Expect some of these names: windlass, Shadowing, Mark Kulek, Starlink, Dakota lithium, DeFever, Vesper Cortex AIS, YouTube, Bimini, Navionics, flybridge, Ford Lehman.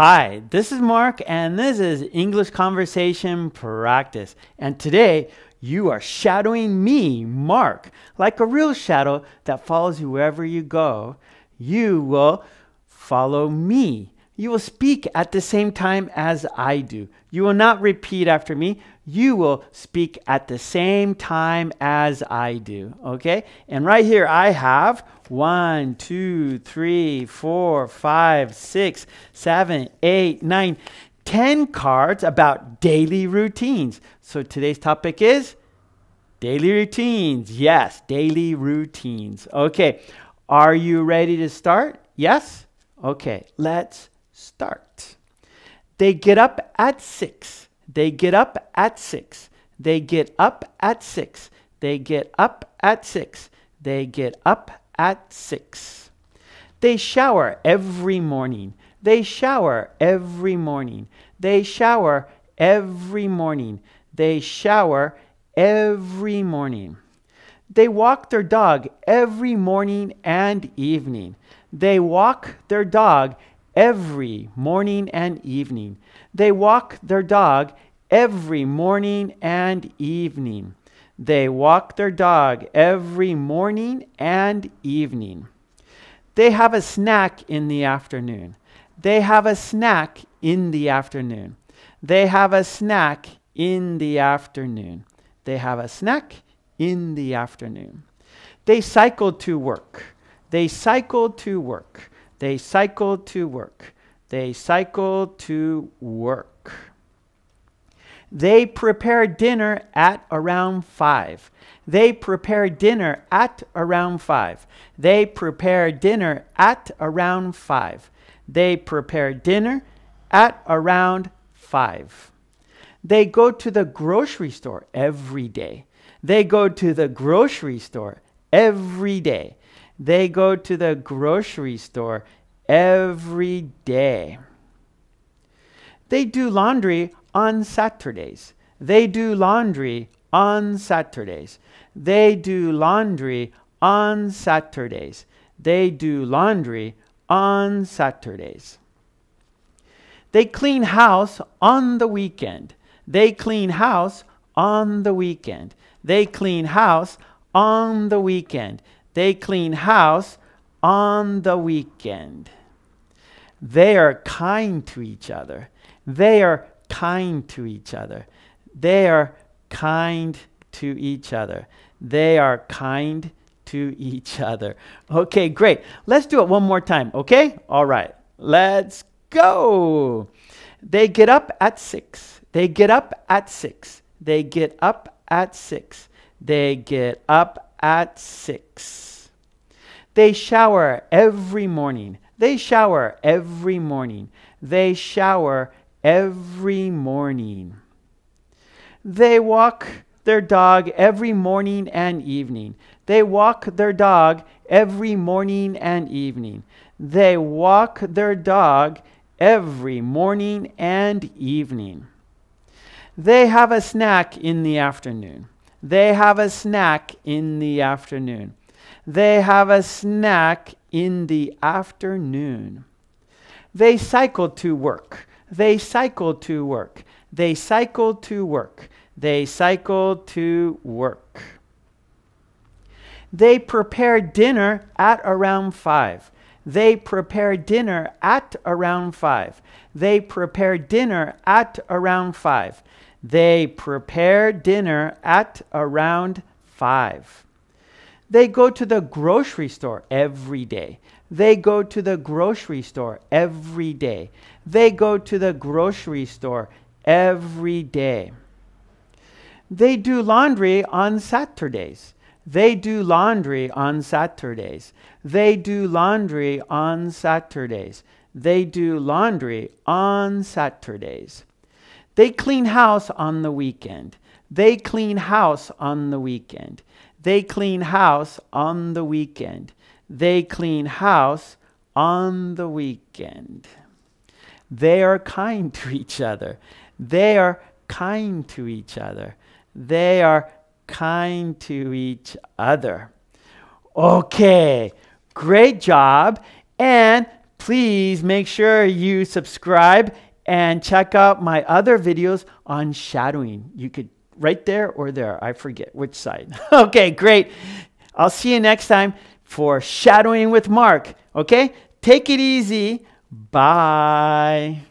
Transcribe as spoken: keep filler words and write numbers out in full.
Hi, this is Mark and this is English Conversation Practice. And today you are shadowing me, Mark. Like a real shadow that follows you wherever you go, you will follow me. You will speak at the same time as I do. You will not repeat after me. You will speak at the same time as I do, okay? And right here I have one, two, three, four, five, six, seven, eight, nine, ten cards about daily routines. So today's topic is daily routines. Yes, daily routines. Okay, are you ready to start? Yes? Okay, let's start. They get up at six. They get up at six. They get up at six. They get up at six. They get up at six. They shower every morning. They shower every morning. They shower every morning. They shower every morning. They walk their dog every morning and evening. They walk their dog every morning and evening. They walk their dog every morning and evening. They walk their dog every morning and evening. They have a snack in the afternoon. They have a snack in the afternoon. They have a snack in the afternoon. They have a snack in the afternoon. They cycle to work. They cycle to work. They cycle to work. They cycle to work. They prepare dinner at around five. They prepare dinner at around five. They prepare dinner at around five. They prepare dinner at around five. They go to the grocery store every day. They go to the grocery store every day. They go to the grocery store every day. They do laundry on Saturdays. They do laundry on Saturdays. They do laundry on Saturdays. They do laundry on Saturdays. They clean house on the weekend. They clean house on the weekend. They clean house on the weekend. They clean house on the weekend. They are kind to each other. They are kind to each other. They are kind to each other. They are kind to each other. Okay, great. Let's do it one more time, okay? All right, let's go. They get up at six. They get up at six. They get up at six. They get up at six. They shower every morning. They shower every morning. They shower every morning. They walk their dog every morning and evening. They walk their dog every morning and evening. They walk their dog every morning and evening. They have a snack in the afternoon. They have a snack in the afternoon. They have a snack in the afternoon. They cycle to work. They cycle to work. They cycle to work. They cycle to work. They prepare dinner at around five. They prepare dinner at around five. They prepare dinner at around five. They prepare dinner at around five. They go to the grocery store every day. They go to the grocery store every day. They go to the grocery store every day. They do laundry on Saturdays. They do laundry on Saturdays. They do laundry on Saturdays. They do laundry on Saturdays. They clean house on the weekend. They clean house on the weekend. They clean house on the weekend. They clean house on the weekend. They are kind to each other. They are kind to each other. They are kind to each other. Okay, great job. And please make sure you subscribe and check out my other videos on shadowing. You could right there or there. I forget which side. Okay, great. I'll see you next time for Shadowing with Mark. Okay, take it easy. Bye.